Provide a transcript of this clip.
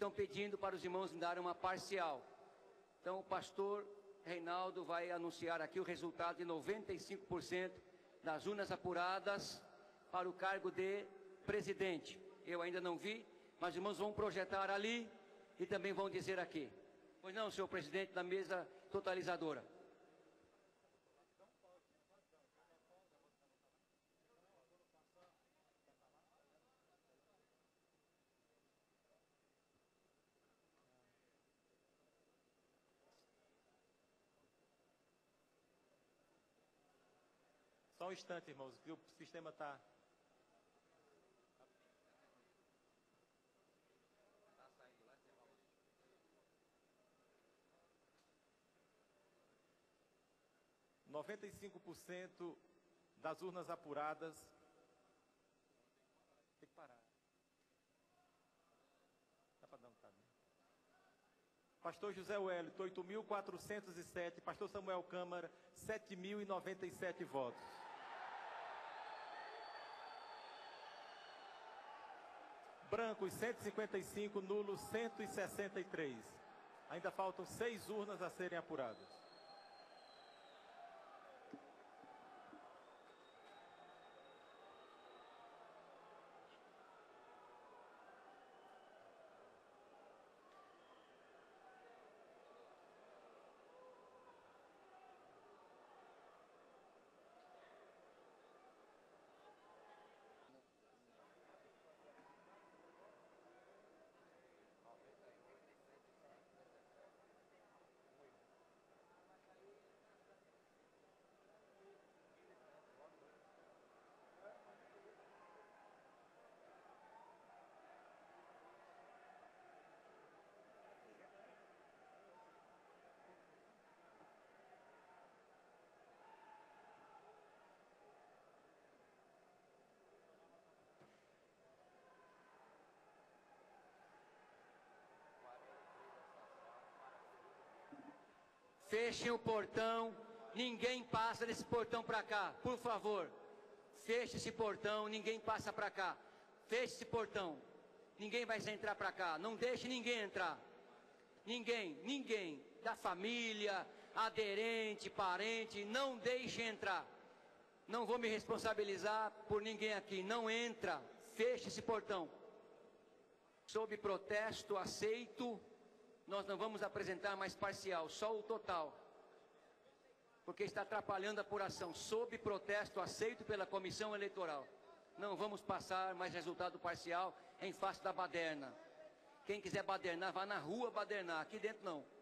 estão pedindo para os irmãos me darem uma parcial. Então o pastor Reinaldo vai anunciar aqui o resultado de 95% das urnas apuradas para o cargo de presidente. Eu ainda não vi, mas os irmãos vão projetar ali e também vão dizer aqui. Pois não, senhor presidente da mesa totalizadora. Só um instante, irmãos, que o sistema está... Tá 95% das urnas apuradas... Tem que parar. Dá para dar um caminho. Pastor José Welito, 8.407. Pastor Samuel Câmara, 7.097 votos. Brancos, 155, nulos, 163. Ainda faltam 6 urnas a serem apuradas. Fechem o portão, ninguém passa desse portão para cá, por favor. Feche esse portão, ninguém passa para cá. Feche esse portão, ninguém vai entrar para cá. Não deixe ninguém entrar. Ninguém, ninguém da família, aderente, parente, não deixe entrar. Não vou me responsabilizar por ninguém aqui. Não entra, feche esse portão. Sob protesto, aceito. Nós não vamos apresentar mais parcial, só o total, porque está atrapalhando a apuração. Sob protesto, aceito pela comissão eleitoral. Não vamos passar mais resultado parcial em face da baderna. Quem quiser badernar, vá na rua badernar, aqui dentro não.